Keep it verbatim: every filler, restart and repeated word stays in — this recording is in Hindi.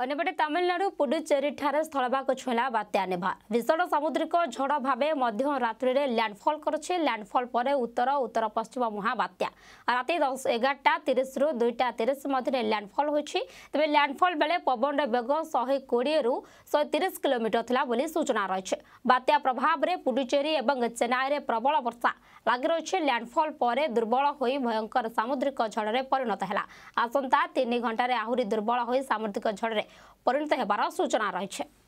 अन्यपटे तमिलनाडु पुडुचेरी स्थलभाग छुईला बात्या नेभार भीषण सामुद्रिक झड़ भाव मध्य रात्रि में लैंडफॉल करछे। लैंडफॉल पर उत्तर उत्तर पश्चिम महाबात्या रात दस एगारटा तीस रु दुईटा तीस मध्य लैंडफॉल होइछि। तबे लैंडफॉल बेले पवन बेग शहे कोड़े रु शहे तीस किलोमीटर थिला बोली सूचना रही। बात्या प्रभाव में पुडुचेरी और चेन्नई में प्रबल वर्षा लगी रही। लैंडफॉल पर दुर्बल हो भयंकर सामुद्रिक झड़ में परिणत है। आसंता तीन घंटे आहरी दुर्बल हो सामुद्रिक झड़ परिणत होबार सूचना रही है।